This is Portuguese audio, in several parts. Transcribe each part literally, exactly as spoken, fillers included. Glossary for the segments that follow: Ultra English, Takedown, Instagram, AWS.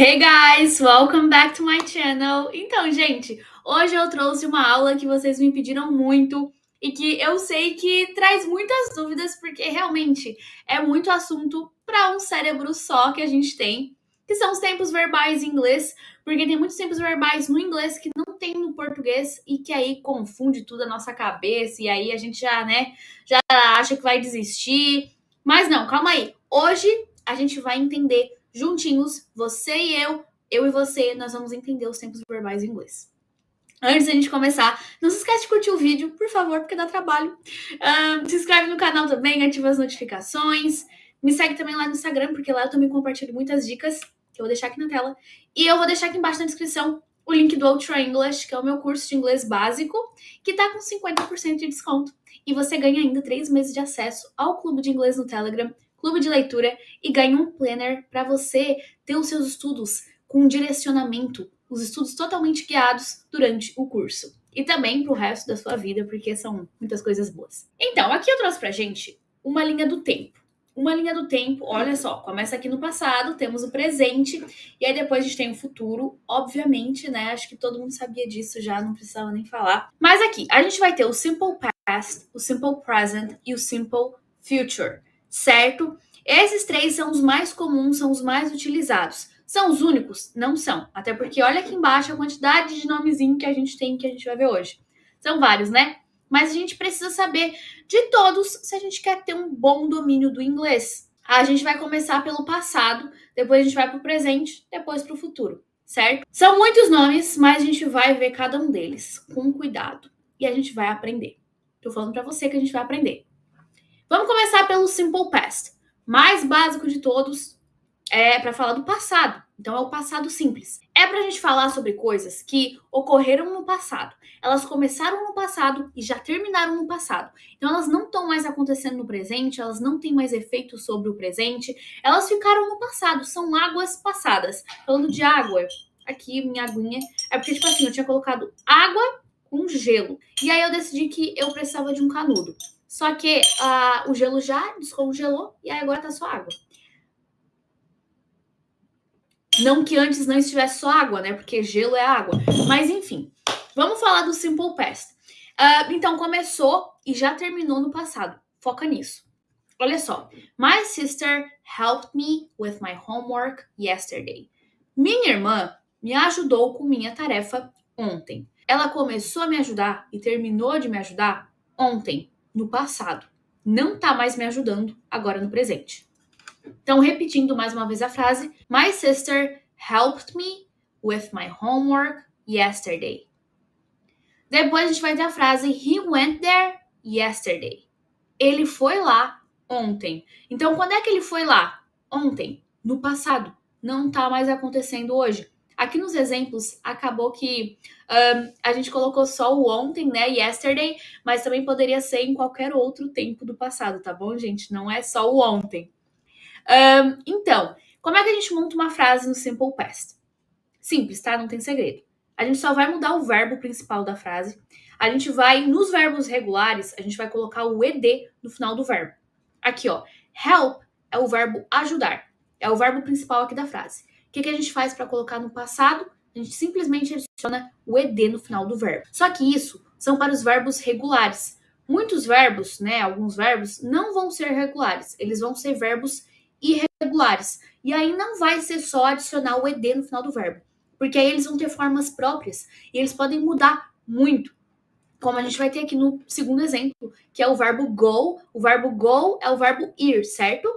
Hey guys, welcome back to my channel. Então, gente, hoje eu trouxe uma aula que vocês me pediram muito e que eu sei que traz muitas dúvidas, porque realmente é muito assunto para um cérebro só que a gente tem, que são os tempos verbais em inglês, porque tem muitos tempos verbais no inglês que não tem no português e que aí confunde tudo a nossa cabeça e aí a gente já, né, já acha que vai desistir. Mas não, calma aí. Hoje a gente vai entender juntinhos, você e eu, eu e você, nós vamos entender os tempos verbais em inglês. Antes da gente começar, não se esquece de curtir o vídeo, por favor, porque dá trabalho. Um, se inscreve no canal também, ativa as notificações. Me segue também lá no Instagram, porque lá eu também compartilho muitas dicas, que eu vou deixar aqui na tela. E eu vou deixar aqui embaixo na descrição o link do Ultra English, que é o meu curso de inglês básico, que tá com cinquenta por cento de desconto. E você ganha ainda três meses de acesso ao Clube de Inglês no Telegram, Clube de Leitura, e ganha um planner para você ter os seus estudos com direcionamento, os estudos totalmente guiados durante o curso. E também para o resto da sua vida, porque são muitas coisas boas. Então, aqui eu trouxe pra gente uma linha do tempo. Uma linha do tempo, olha só, começa aqui no passado, temos o presente, e aí depois a gente tem o futuro, obviamente, né? Acho que todo mundo sabia disso já, não precisava nem falar. Mas aqui, a gente vai ter o simple past, o simple present e o simple future. Certo? Esses três são os mais comuns, são os mais utilizados. São os únicos? Não são. Até porque olha aqui embaixo a quantidade de nomezinho que a gente tem, que a gente vai ver hoje. São vários, né? Mas a gente precisa saber de todos se a gente quer ter um bom domínio do inglês. A gente vai começar pelo passado, depois a gente vai para o presente, depois para o futuro, certo? São muitos nomes, mas a gente vai ver cada um deles com cuidado. E a gente vai aprender. Tô falando para você que a gente vai aprender. Vamos começar pelo simple past. Mais básico de todos é para falar do passado. Então, é o passado simples. É para a gente falar sobre coisas que ocorreram no passado. Elas começaram no passado e já terminaram no passado. Então, elas não estão mais acontecendo no presente, elas não têm mais efeito sobre o presente. Elas ficaram no passado, são águas passadas. Falando de água, aqui minha aguinha. É porque, tipo assim, eu tinha colocado água com gelo. E aí, eu decidi que eu precisava de um canudo. Só que uh, o gelo já descongelou e aí agora tá só água. Não que antes não estivesse só água, né? Porque gelo é água. Mas enfim, vamos falar do simple past. Uh, então, começou e já terminou no passado. Foca nisso. Olha só. My sister helped me with my homework yesterday. Minha irmã me ajudou com minha tarefa ontem. Ela começou a me ajudar e terminou de me ajudar ontem. No passado. Não tá mais me ajudando agora no presente. Então, repetindo mais uma vez a frase. My sister helped me with my homework yesterday. Depois a gente vai ter a frase He went there yesterday. Ele foi lá ontem. Então, quando é que ele foi lá? Ontem. No passado. Não tá mais acontecendo hoje. Aqui nos exemplos, acabou que um, a gente colocou só o ontem, né? Yesterday, mas também poderia ser em qualquer outro tempo do passado, tá bom, gente? Não é só o ontem. Um, então, como é que a gente monta uma frase no simple past? Simples, tá? Não tem segredo. A gente só vai mudar o verbo principal da frase. A gente vai, nos verbos regulares, a gente vai colocar o ed no final do verbo. Aqui, ó. Help é o verbo ajudar. É o verbo principal aqui da frase. O que, que a gente faz para colocar no passado? A gente simplesmente adiciona o ed no final do verbo. Só que isso são para os verbos regulares. Muitos verbos, né, alguns verbos, não vão ser regulares. Eles vão ser verbos irregulares. E aí não vai ser só adicionar o ed no final do verbo. Porque aí eles vão ter formas próprias e eles podem mudar muito. Como a gente vai ter aqui no segundo exemplo, que é o verbo go. O verbo go é o verbo ir, certo?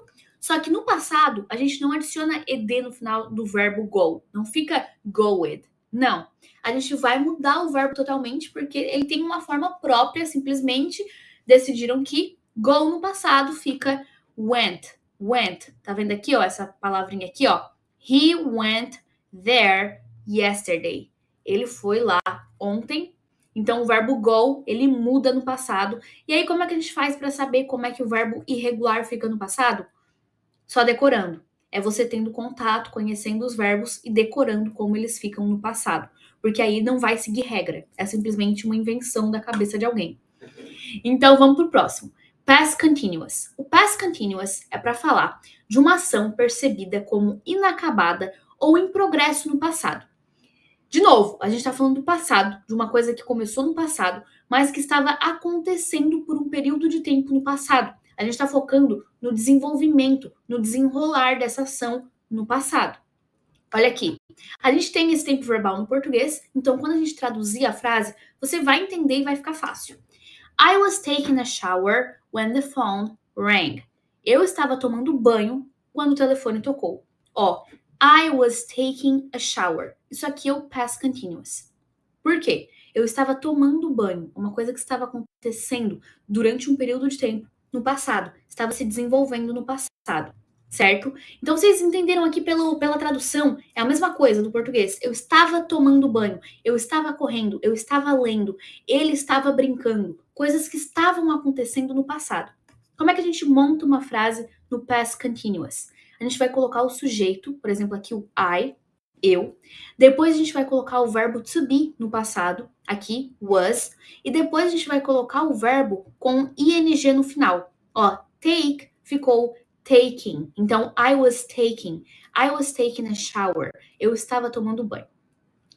Só que no passado, a gente não adiciona ed no final do verbo go. Não fica goed. Não. A gente vai mudar o verbo totalmente porque ele tem uma forma própria. Simplesmente decidiram que go no passado fica went. Went. Tá vendo aqui, ó? Essa palavrinha aqui, ó. He went there yesterday. Ele foi lá ontem. Então, o verbo go, ele muda no passado. E aí, como é que a gente faz para saber como é que o verbo irregular fica no passado? Só decorando. É você tendo contato, conhecendo os verbos e decorando como eles ficam no passado. Porque aí não vai seguir regra. É simplesmente uma invenção da cabeça de alguém. Então, vamos para o próximo. Past continuous. O past continuous é para falar de uma ação percebida como inacabada ou em progresso no passado. De novo, a gente está falando do passado, de uma coisa que começou no passado, mas que estava acontecendo por um período de tempo no passado. A gente está focando no desenvolvimento, no desenrolar dessa ação no passado. Olha aqui, a gente tem esse tempo verbal no português, então quando a gente traduzir a frase, você vai entender e vai ficar fácil. I was taking a shower when the phone rang. Eu estava tomando banho quando o telefone tocou. Ó, I was taking a shower. Isso aqui é o past continuous. Por quê? Eu estava tomando banho, uma coisa que estava acontecendo durante um período de tempo no passado. Estava se desenvolvendo no passado. Certo? Então, vocês entenderam aqui pelo, pela tradução, é a mesma coisa do português. Eu estava tomando banho, eu estava correndo, eu estava lendo, ele estava brincando. Coisas que estavam acontecendo no passado. Como é que a gente monta uma frase no past continuous? A gente vai colocar o sujeito, por exemplo, aqui o I, eu. Depois a gente vai colocar o verbo to be no passado, aqui, was. E depois a gente vai colocar o verbo com ing no final. Ó, take ficou taking. Então, I was taking. I was taking a shower. Eu estava tomando banho.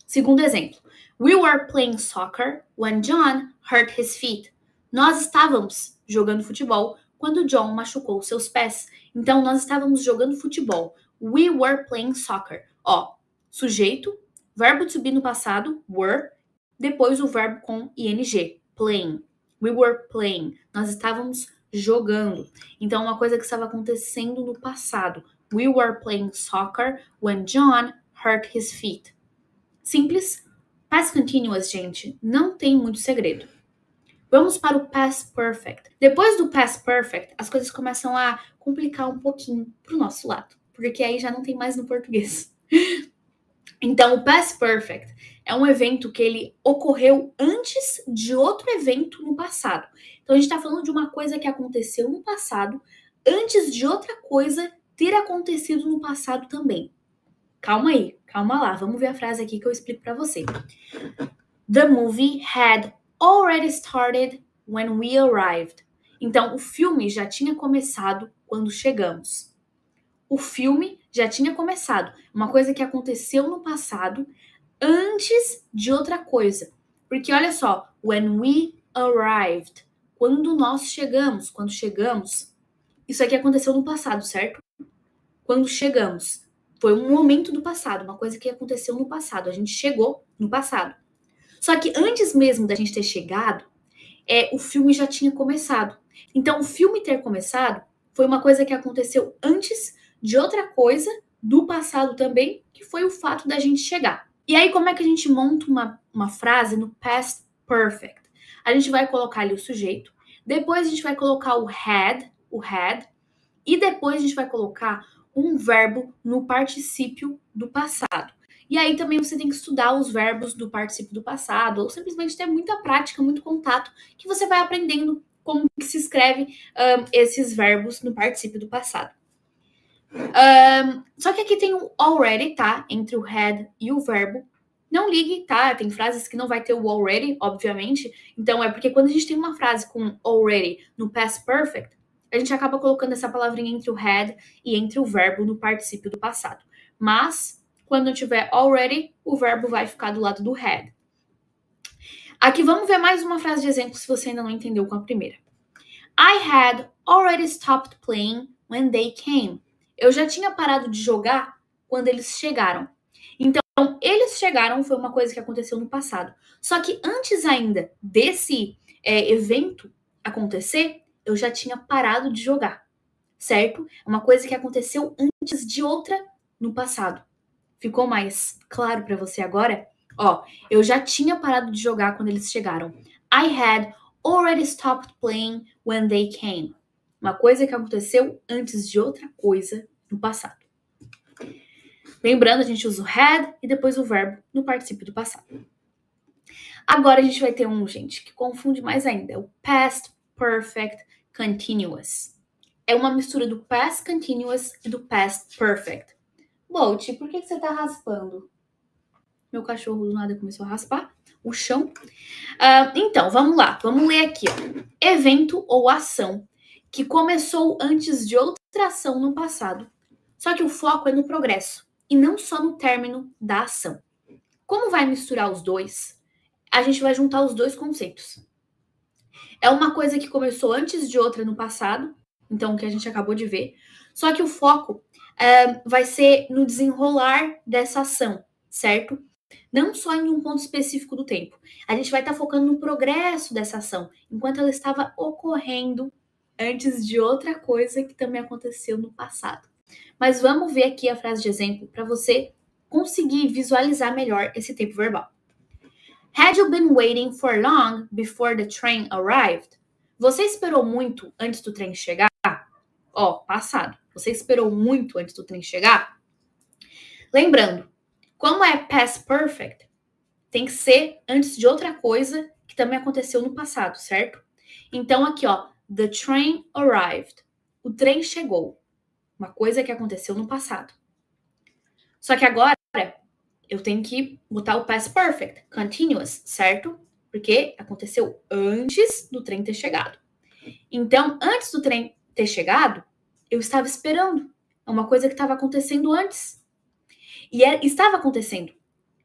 Segundo exemplo. We were playing soccer when John hurt his feet. Nós estávamos jogando futebol quando John machucou seus pés. Então, nós estávamos jogando futebol. We were playing soccer. Ó, sujeito, verbo to be no passado, were, depois o verbo com ing, playing. We were playing. Nós estávamos jogando. Então, uma coisa que estava acontecendo no passado. We were playing soccer when John hurt his feet. Simples. Past continuous, gente, não tem muito segredo. Vamos para o past perfect. Depois do past perfect, as coisas começam a complicar um pouquinho para o nosso lado. Porque aí já não tem mais no português. Então, o past perfect é um evento que ele ocorreu antes de outro evento no passado. Então, a gente está falando de uma coisa que aconteceu no passado, antes de outra coisa ter acontecido no passado também. Calma aí, calma lá. Vamos ver a frase aqui que eu explico para você. The movie had already started when we arrived. Então, o filme já tinha começado quando chegamos. O filme já tinha começado. Uma coisa que aconteceu no passado, antes de outra coisa. Porque olha só, when we arrived, quando nós chegamos, quando chegamos, isso aqui aconteceu no passado, certo? Quando chegamos, foi um momento do passado, uma coisa que aconteceu no passado, a gente chegou no passado. Só que antes mesmo da gente ter chegado, é, o filme já tinha começado. Então, o filme ter começado foi uma coisa que aconteceu antes de outra coisa do passado também, que foi o fato da gente chegar. E aí, como é que a gente monta uma, uma frase no past perfect? A gente vai colocar ali o sujeito, depois a gente vai colocar o had, o had, e depois a gente vai colocar um verbo no particípio do passado. E aí também você tem que estudar os verbos do particípio do passado, ou simplesmente ter muita prática, muito contato, que você vai aprendendo como que se escreve um, esses verbos no particípio do passado. Um, só que aqui tem o already, tá? Entre o had e o verbo. Não ligue, tá? Tem frases que não vai ter o already, obviamente. Então, é porque quando a gente tem uma frase com already no past perfect, a gente acaba colocando essa palavrinha entre o had e entre o verbo no particípio do passado. Mas, quando tiver already, o verbo vai ficar do lado do had. Aqui vamos ver mais uma frase de exemplo, se você ainda não entendeu com a primeira. I had already stopped playing when they came. Eu já tinha parado de jogar quando eles chegaram. Então, eles chegaram foi uma coisa que aconteceu no passado. Só que antes ainda desse é, evento acontecer, eu já tinha parado de jogar, certo? É uma coisa que aconteceu antes de outra no passado. Ficou mais claro para você agora? Ó, eu já tinha parado de jogar quando eles chegaram. I had already stopped playing when they came. Uma coisa que aconteceu antes de outra coisa no passado. Lembrando, a gente usa o had e depois o verbo no particípio do passado. Agora a gente vai ter um, gente, que confunde mais ainda. O past perfect continuous. É uma mistura do past continuous e do past perfect. Bolt, por que você tá raspando? Meu cachorro do nada começou a raspar o chão. Uh, então, vamos lá. Vamos ler aqui, ó. Evento ou ação que começou antes de outra ação no passado, só que o foco é no progresso e e não só no término da ação. Como vai misturar os dois? A gente vai juntar os dois conceitos. É uma coisa que começou antes de outra no passado, então o que a gente acabou de ver, só que o foco é, vai ser no desenrolar dessa ação, certo? Não só em um ponto específico do tempo. A gente vai estar focando no progresso dessa ação, enquanto ela estava ocorrendo antes de outra coisa que também aconteceu no passado. Mas vamos ver aqui a frase de exemplo para você conseguir visualizar melhor esse tempo verbal. Had you been waiting for long before the train arrived? Você esperou muito antes do trem chegar? Ó, passado. Você esperou muito antes do trem chegar? Lembrando, como é past perfect, tem que ser antes de outra coisa que também aconteceu no passado, certo? Então, aqui, ó, the train arrived. O trem chegou. Uma coisa que aconteceu no passado. Só que agora, eu tenho que botar o past perfect, continuous, certo? Porque aconteceu antes do trem ter chegado. Então, antes do trem ter chegado, eu estava esperando. É uma coisa que estava acontecendo antes. E era, estava acontecendo.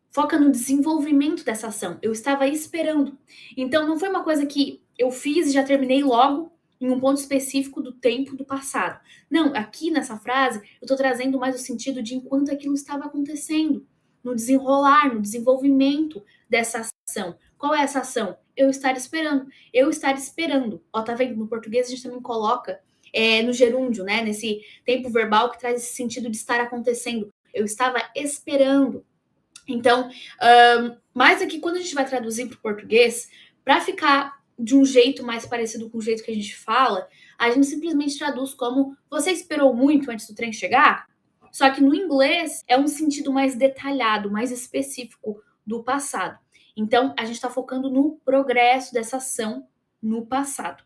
Foca no desenvolvimento dessa ação. Eu estava esperando. Então, não foi uma coisa que eu fiz e já terminei logo em um ponto específico do tempo do passado. Não, aqui nessa frase, eu estou trazendo mais o sentido de enquanto aquilo estava acontecendo. No desenrolar, no desenvolvimento dessa ação. Qual é essa ação? Eu estar esperando. Eu estar esperando. Ó, tá vendo? No português a gente também coloca é, no gerúndio, né? Nesse tempo verbal que traz esse sentido de estar acontecendo. Eu estava esperando. Então, um, mais aqui, quando a gente vai traduzir para o português, para ficar de um jeito mais parecido com o jeito que a gente fala, a gente simplesmente traduz como você esperou muito antes do trem chegar? Só que no inglês é um sentido mais detalhado, mais específico do passado. Então, a gente está focando no progresso dessa ação no passado,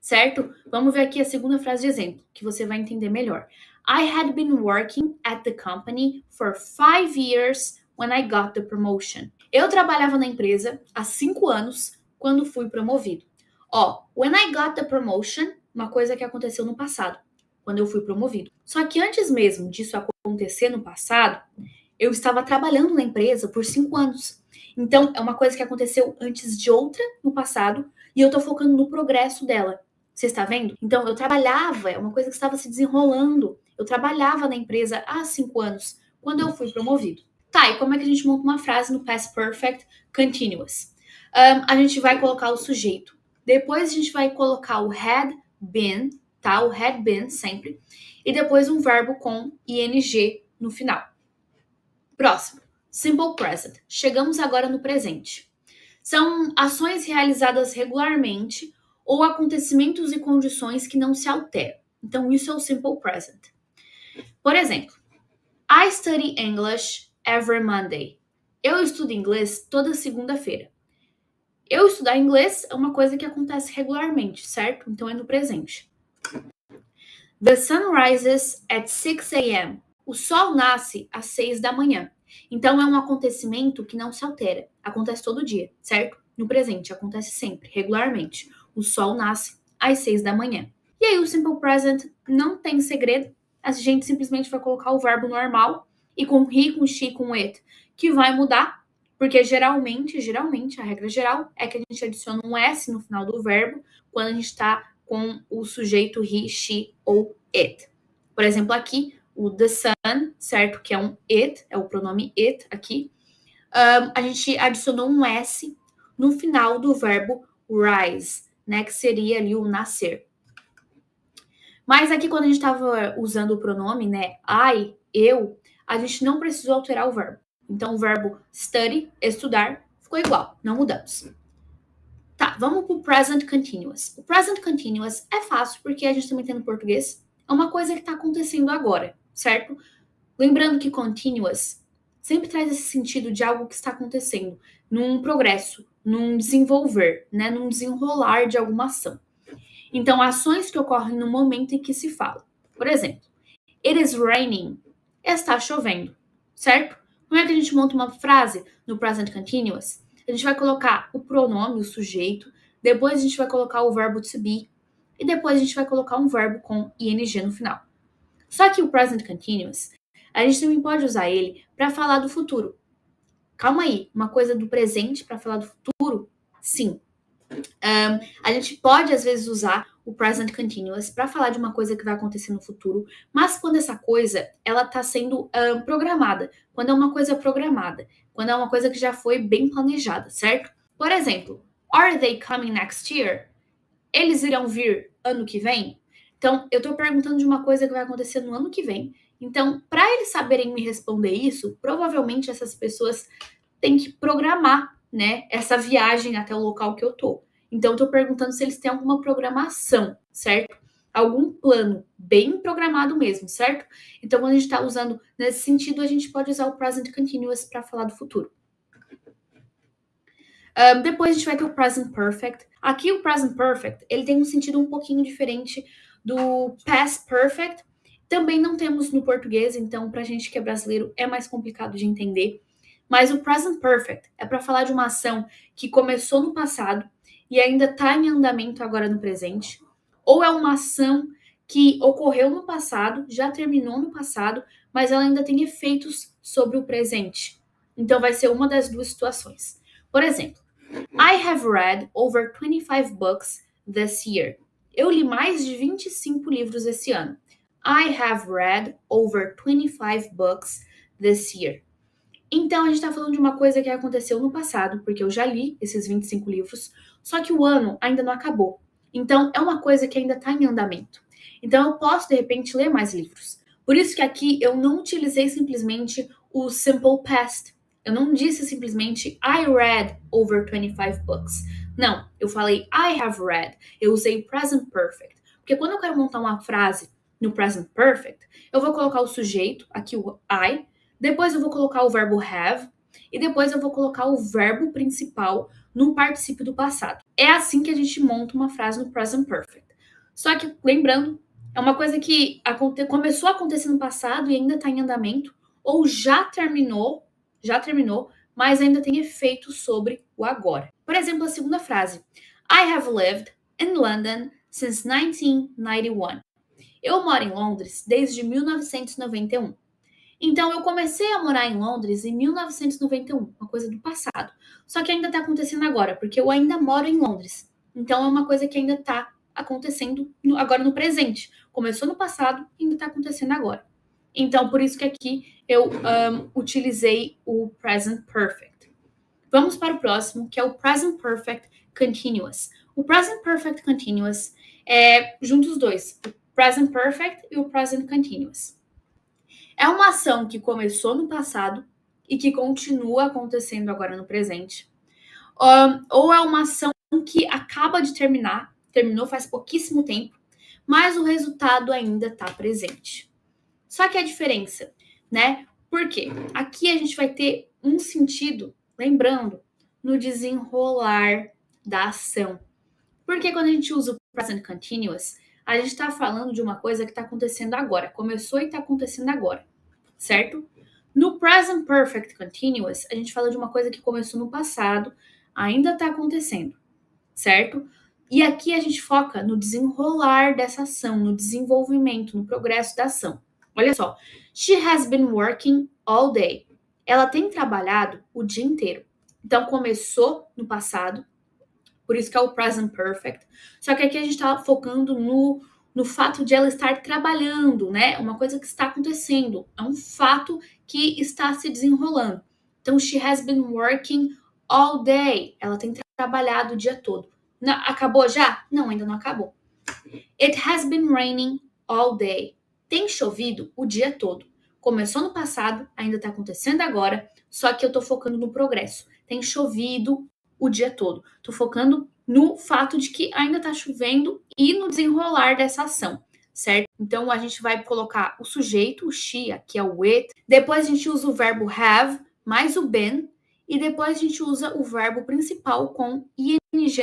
certo? Vamos ver aqui a segunda frase de exemplo, que você vai entender melhor. I had been working at the company for five years when I got the promotion. Eu trabalhava na empresa há cinco anos quando fui promovido. Ó, when I got the promotion, uma coisa que aconteceu no passado. Quando eu fui promovido. Só que antes mesmo disso acontecer no passado, eu estava trabalhando na empresa por cinco anos. Então, é uma coisa que aconteceu antes de outra no passado e eu estou focando no progresso dela. Você está vendo? Então, eu trabalhava, é uma coisa que estava se desenrolando. Eu trabalhava na empresa há cinco anos, quando eu fui promovido. Tá, e como é que a gente monta uma frase no past perfect continuous? Um, a gente vai colocar o sujeito. Depois a gente vai colocar o had been, tá? O had been sempre. E depois um verbo com ing no final. Próximo. Simple present. Chegamos agora no presente. São ações realizadas regularmente ou acontecimentos e condições que não se alteram. Então, isso é o simple present. Por exemplo, I study English every Monday. Eu estudo inglês toda segunda-feira. Eu estudar inglês é uma coisa que acontece regularmente, certo? Então, é no presente. The sun rises at six a m O sol nasce às seis da manhã. Então, é um acontecimento que não se altera. Acontece todo dia, certo? No presente, acontece sempre, regularmente. O sol nasce às seis da manhã. E aí, o simple present não tem segredo. A gente simplesmente vai colocar o verbo normal e com he, com she, com it, que vai mudar. Porque geralmente, geralmente, a regra geral é que a gente adiciona um S no final do verbo quando a gente está com o sujeito he, she ou it. Por exemplo, aqui, o the sun, certo? Que é um it, é o pronome it aqui. Um, a gente adicionou um S no final do verbo rise, né? Que seria ali o nascer. Mas aqui, quando a gente estava usando o pronome, né? I, eu, a gente não precisou alterar o verbo. Então, o verbo study, estudar, ficou igual, não mudamos. Tá, vamos pro present continuous. O present continuous é fácil, porque a gente também tem no português. É uma coisa que está acontecendo agora, certo? Lembrando que continuous sempre traz esse sentido de algo que está acontecendo, num progresso, num desenvolver, né? Num desenrolar de alguma ação. Então, ações que ocorrem no momento em que se fala. Por exemplo, it is raining. Está chovendo, certo? Como é que a gente monta uma frase no present continuous? A gente vai colocar o pronome, o sujeito, depois a gente vai colocar o verbo to be e depois a gente vai colocar um verbo com ing no final. Só que o present continuous, a gente também pode usar ele para falar do futuro. Calma aí, uma coisa do presente para falar do futuro? Sim. Um, a gente pode, às vezes, usar o present continuous para falar de uma coisa que vai acontecer no futuro, mas quando essa coisa ela está sendo um, programada, quando é uma coisa programada, quando é uma coisa que já foi bem planejada, certo? Por exemplo, are they coming next year? Eles irão vir ano que vem? Então, eu estou perguntando de uma coisa que vai acontecer no ano que vem. Então, para eles saberem me responder isso, provavelmente essas pessoas têm que programar, né, essa viagem até o local que eu tô. Então, eu tô perguntando se eles têm alguma programação, certo? Algum plano bem programado mesmo, certo? Então, quando a gente tá usando nesse sentido, a gente pode usar o present continuous para falar do futuro. Um, depois a gente vai ter o present perfect. Aqui o present perfect, ele tem um sentido um pouquinho diferente do past perfect. Também não temos no português, então pra gente que é brasileiro é mais complicado de entender. Mas o present perfect é para falar de uma ação que começou no passado e ainda está em andamento agora no presente, ou é uma ação que ocorreu no passado, já terminou no passado, mas ela ainda tem efeitos sobre o presente. Então vai ser uma das duas situações. Por exemplo, I have read over twenty-five books this year. Eu li mais de vinte e cinco livros esse ano. I have read over twenty-five books this year. Então, a gente está falando de uma coisa que aconteceu no passado, porque eu já li esses vinte e cinco livros, só que o ano ainda não acabou. Então, é uma coisa que ainda está em andamento. Então, eu posso, de repente, ler mais livros. Por isso que aqui eu não utilizei simplesmente o simple past. Eu não disse simplesmente I read over twenty-five books. Não, eu falei I have read. Eu usei present perfect. Porque quando eu quero montar uma frase no present perfect, eu vou colocar o sujeito, aqui o I, depois eu vou colocar o verbo have e depois eu vou colocar o verbo principal no particípio do passado. É assim que a gente monta uma frase no present perfect. Só que, lembrando, é uma coisa que aconte- começou a acontecer no passado e ainda está em andamento, ou já terminou, já terminou, mas ainda tem efeito sobre o agora. Por exemplo, a segunda frase. I have lived in London since nineteen ninety-one. Eu moro em Londres desde mil novecentos e noventa e um. Então, eu comecei a morar em Londres em mil novecentos e noventa e um, uma coisa do passado. Só que ainda está acontecendo agora, porque eu ainda moro em Londres. Então, é uma coisa que ainda está acontecendo no, agora no presente. Começou no passado e ainda está acontecendo agora. Então, por isso que aqui eu um, utilizei o present perfect. Vamos para o próximo, que é o present perfect continuous. O present perfect continuous é juntos os dois, o present perfect e o present continuous. É uma ação que começou no passado e que continua acontecendo agora no presente. Um, ou é uma ação que acaba de terminar, terminou faz pouquíssimo tempo, mas o resultado ainda está presente. Só que a diferença, né? Porque aqui a gente vai ter um sentido, lembrando, no desenrolar da ação. Porque quando a gente usa o present continuous, a gente está falando de uma coisa que está acontecendo agora. Começou e está acontecendo agora. Certo? No present perfect continuous, a gente fala de uma coisa que começou no passado, ainda está acontecendo, certo? E aqui a gente foca no desenrolar dessa ação, no desenvolvimento, no progresso da ação. Olha só. She has been working all day. Ela tem trabalhado o dia inteiro. Então, começou no passado, por isso que é o present perfect. Só que aqui a gente está focando no... no fato de ela estar trabalhando, né? Uma coisa que está acontecendo. É um fato que está se desenrolando. Então, she has been working all day. Ela tem trabalhado o dia todo. Não, acabou já? Não, ainda não acabou. It has been raining all day. Tem chovido o dia todo. Começou no passado, ainda está acontecendo agora, só que eu estou focando no progresso. Tem chovido o dia todo. Estou focando no fato de que ainda está chovendo e no desenrolar dessa ação, certo? Então, a gente vai colocar o sujeito, o she, aqui é o it. Depois, a gente usa o verbo have, mais o been. E depois, a gente usa o verbo principal com ing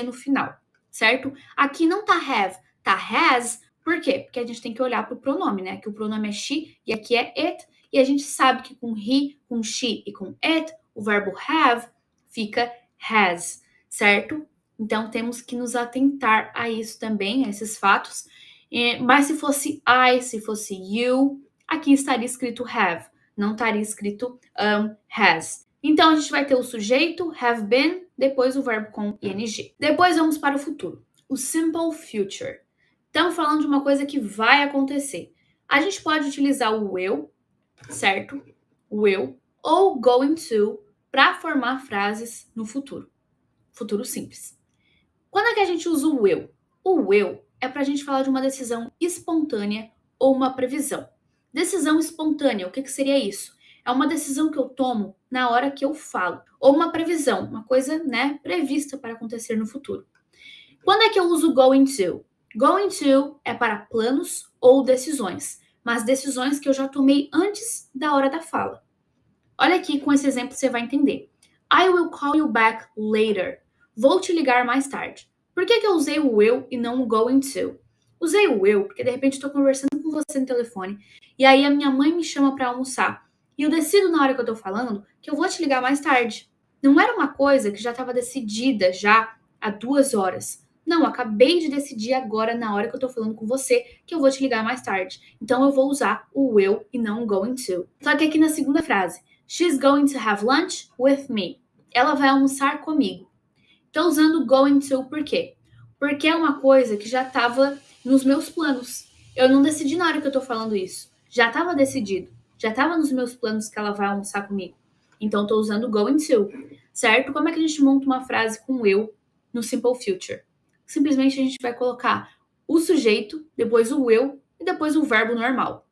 no final, certo? Aqui não tá have, tá has. Por quê? Porque a gente tem que olhar para o pronome, né? Que o pronome é she e aqui é it. E a gente sabe que com he, com she e com it, o verbo have fica has, certo? Então, temos que nos atentar a isso também, a esses fatos. Mas se fosse I, se fosse you, aqui estaria escrito have. não estaria escrito um, has. Então, a gente vai ter o sujeito, have been, depois o verbo com ing. Depois vamos para o futuro, o simple future. Estamos falando de uma coisa que vai acontecer. A gente pode utilizar o will, certo? Will ou going to para formar frases no futuro. Futuro simples. Quando é que a gente usa o will? O will é para a gente falar de uma decisão espontânea ou uma previsão. Decisão espontânea, o que, que seria isso? É uma decisão que eu tomo na hora que eu falo. Ou uma previsão, uma coisa, né, prevista para acontecer no futuro. Quando é que eu uso o going to? Going to é para planos ou decisões, mas decisões que eu já tomei antes da hora da fala. Olha aqui, com esse exemplo você vai entender. I will call you back later. Vou te ligar mais tarde. Por que que eu usei o will e não o going to? Usei o will porque de repente estou conversando com você no telefone e aí a minha mãe me chama para almoçar e eu decido na hora que eu estou falando que eu vou te ligar mais tarde. Não era uma coisa que já estava decidida já há duas horas. Não, acabei de decidir agora na hora que eu estou falando com você que eu vou te ligar mais tarde. Então eu vou usar o will e não o going to. Só que aqui na segunda frase, she's going to have lunch with me. Ela vai almoçar comigo. Estou usando going to por quê? Porque é uma coisa que já estava nos meus planos. Eu não decidi na hora que eu estou falando isso. Já estava decidido. Já estava nos meus planos que ela vai almoçar comigo. Então, estou usando going to. Certo? Como é que a gente monta uma frase com eu no simple future? Simplesmente a gente vai colocar o sujeito, depois o will e depois o verbo normal.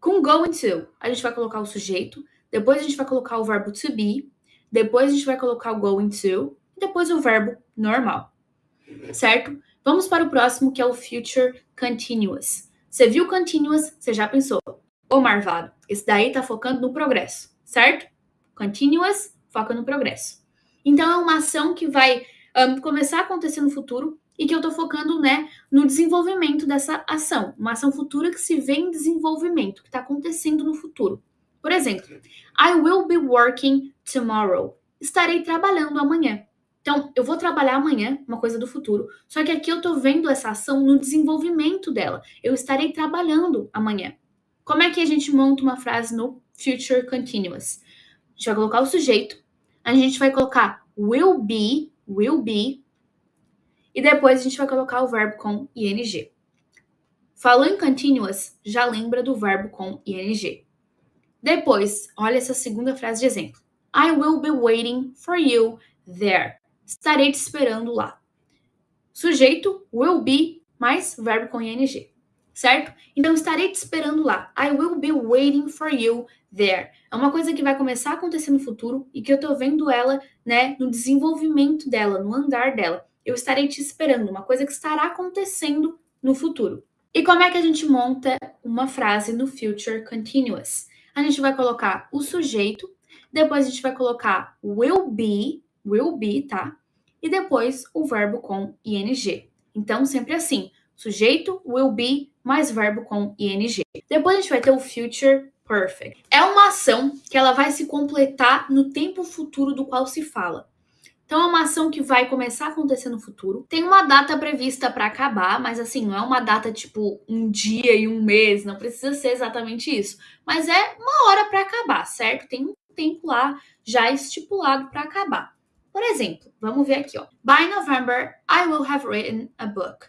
Com going to, a gente vai colocar o sujeito, depois a gente vai colocar o verbo to be, depois a gente vai colocar o going to, e depois o verbo normal, certo? Vamos para o próximo, que é o future continuous. Você viu o continuous, você já pensou, ô Marvado, esse daí tá focando no progresso, certo? Continuous, foca no progresso. Então, é uma ação que vai um, começar a acontecer no futuro e que eu tô focando, né, no desenvolvimento dessa ação. Uma ação futura que se vê em desenvolvimento, que tá acontecendo no futuro. Por exemplo, I will be working tomorrow. Estarei trabalhando amanhã. Então, eu vou trabalhar amanhã, uma coisa do futuro. Só que aqui eu tô vendo essa ação no desenvolvimento dela. Eu estarei trabalhando amanhã. Como é que a gente monta uma frase no future continuous? A gente vai colocar o sujeito. A gente vai colocar will be, will be. E depois a gente vai colocar o verbo com ing. Falou em continuous, já lembra do verbo com ing. Depois, olha essa segunda frase de exemplo. I will be waiting for you there. Estarei te esperando lá. Sujeito, will be, mais verbo com ing. Certo? Então, estarei te esperando lá. I will be waiting for you there. É uma coisa que vai começar a acontecer no futuro e que eu tô vendo ela, né, no desenvolvimento dela, no andar dela. Eu estarei te esperando. Uma coisa que estará acontecendo no futuro. E como é que a gente monta uma frase no future continuous? A gente vai colocar o sujeito, depois a gente vai colocar will be, will be, tá? E depois o verbo com ing. Então, sempre assim, sujeito, will be, mais verbo com ing. Depois a gente vai ter o future perfect. É uma ação que ela vai se completar no tempo futuro do qual se fala. Então, é uma ação que vai começar a acontecer no futuro. Tem uma data prevista para acabar, mas assim, não é uma data tipo um dia e um mês, não precisa ser exatamente isso. Mas é uma hora para acabar, certo? Tem um tempo lá já estipulado para acabar. Por exemplo, vamos ver aqui, ó. By November, I will have written a book.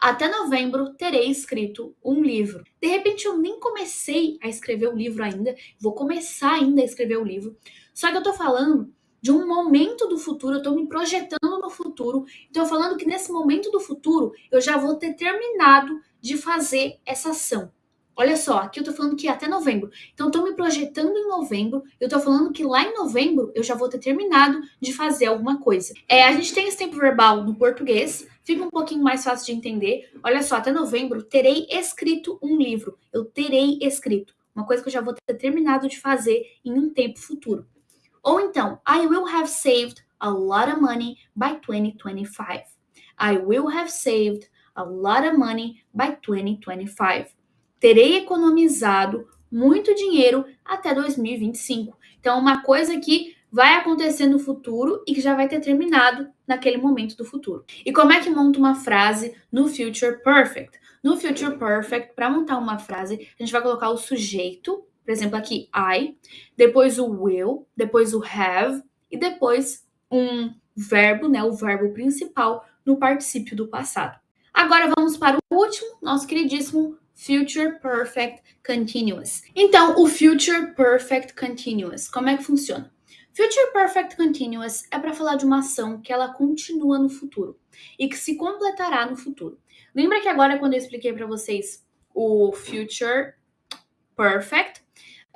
Até novembro, terei escrito um livro. De repente, eu nem comecei a escrever o livro ainda. Vou começar ainda a escrever o livro. Só que eu tô falando de um momento do futuro, eu estou me projetando no futuro, estou falando que nesse momento do futuro, eu já vou ter terminado de fazer essa ação. Olha só, aqui eu estou falando que até novembro, então estou me projetando em novembro, eu estou falando que lá em novembro, eu já vou ter terminado de fazer alguma coisa. É, a gente tem esse tempo verbal no português, fica um pouquinho mais fácil de entender. Olha só, até novembro, terei escrito um livro, eu terei escrito, uma coisa que eu já vou ter terminado de fazer em um tempo futuro. Ou então, I will have saved a lot of money by twenty twenty-five. I will have saved a lot of money by twenty twenty-five. Terei economizado muito dinheiro até dois mil e vinte e cinco. Então, uma coisa que vai acontecer no futuro e que já vai ter terminado naquele momento do futuro. E como é que monta uma frase no future perfect? No future perfect, para montar uma frase, a gente vai colocar o sujeito, Por exemplo, aqui I, depois o will, depois o have e depois um verbo, né, o verbo principal no particípio do passado. Agora vamos para o último, nosso queridíssimo Future Perfect Continuous. Então, o Future Perfect Continuous, como é que funciona? Future Perfect Continuous é para falar de uma ação que ela continua no futuro e que se completará no futuro. Lembra que agora, quando eu expliquei para vocês o Future Perfect,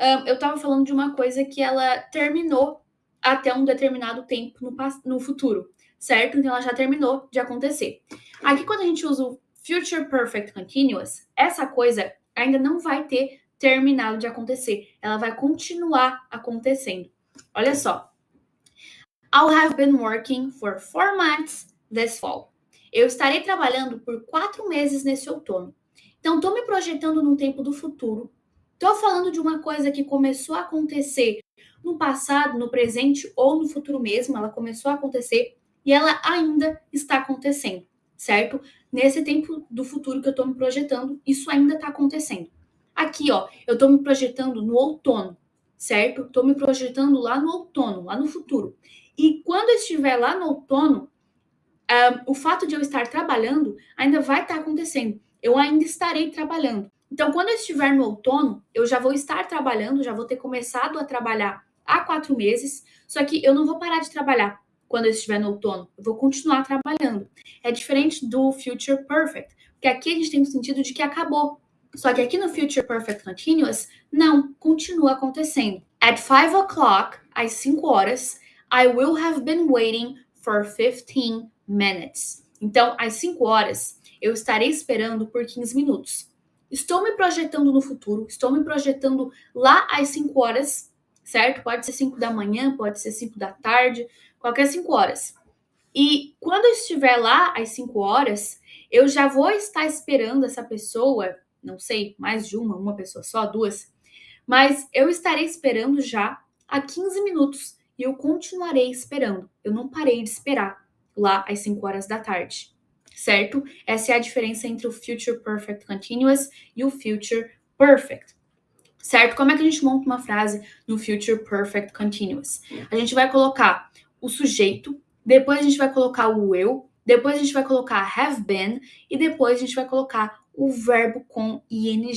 um, eu estava falando de uma coisa que ela terminou até um determinado tempo no, no futuro, certo? Então, ela já terminou de acontecer. Aqui, quando a gente usa o Future Perfect Continuous, essa coisa ainda não vai ter terminado de acontecer. Ela vai continuar acontecendo. Olha só. I'll have been working for four months this fall. Eu estarei trabalhando por quatro meses nesse outono. Então, estou me projetando num tempo do futuro. Estou falando de uma coisa que começou a acontecer no passado, no presente ou no futuro mesmo. Ela começou a acontecer e ela ainda está acontecendo, certo? Nesse tempo do futuro que eu estou me projetando, isso ainda está acontecendo. Aqui, ó, eu estou me projetando no outono. Certo? Estou me projetando lá no outono, lá no futuro. E quando eu estiver lá no outono, um, o fato de eu estar trabalhando ainda vai estar acontecendo. Eu ainda estarei trabalhando. Então, quando eu estiver no outono, eu já vou estar trabalhando, já vou ter começado a trabalhar há quatro meses, só que eu não vou parar de trabalhar quando eu estiver no outono. Eu vou continuar trabalhando. É diferente do Future Perfect, porque aqui a gente tem o sentido de que acabou. Só que aqui no Future Perfect Continuous, não, continua acontecendo. At five o'clock, às cinco horas, I will have been waiting for fifteen minutes. Então, às cinco horas, eu estarei esperando por quinze minutos. Estou me projetando no futuro, estou me projetando lá às cinco horas, certo? Pode ser cinco da manhã, pode ser cinco da tarde, qualquer cinco horas. E quando eu estiver lá às cinco horas, eu já vou estar esperando essa pessoa... Não sei, mais de uma, uma pessoa só, duas. Mas eu estarei esperando já há quinze minutos e eu continuarei esperando. Eu não parei de esperar lá às cinco horas da tarde, certo? Essa é a diferença entre o Future Perfect Continuous e o Future Perfect, certo? Como é que a gente monta uma frase no Future Perfect Continuous? A gente vai colocar o sujeito, depois a gente vai colocar o eu, depois a gente vai colocar have been e depois a gente vai colocar o verbo com ing.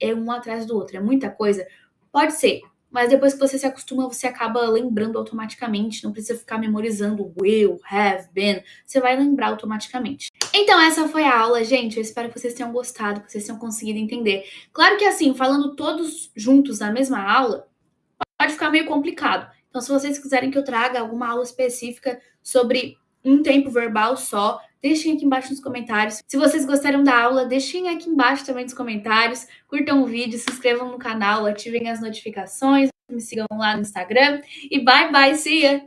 É um atrás do outro, é muita coisa? Pode ser, mas depois que você se acostuma, você acaba lembrando automaticamente, não precisa ficar memorizando will, have, been, você vai lembrar automaticamente. Então essa foi a aula, gente, eu espero que vocês tenham gostado, que vocês tenham conseguido entender. Claro que assim, falando todos juntos na mesma aula, pode ficar meio complicado. Então se vocês quiserem que eu traga alguma aula específica sobre um tempo verbal só, deixem aqui embaixo nos comentários. Se vocês gostaram da aula, deixem aqui embaixo também nos comentários. Curtam o vídeo, se inscrevam no canal, ativem as notificações, me sigam lá no Instagram. E bye, bye, see ya!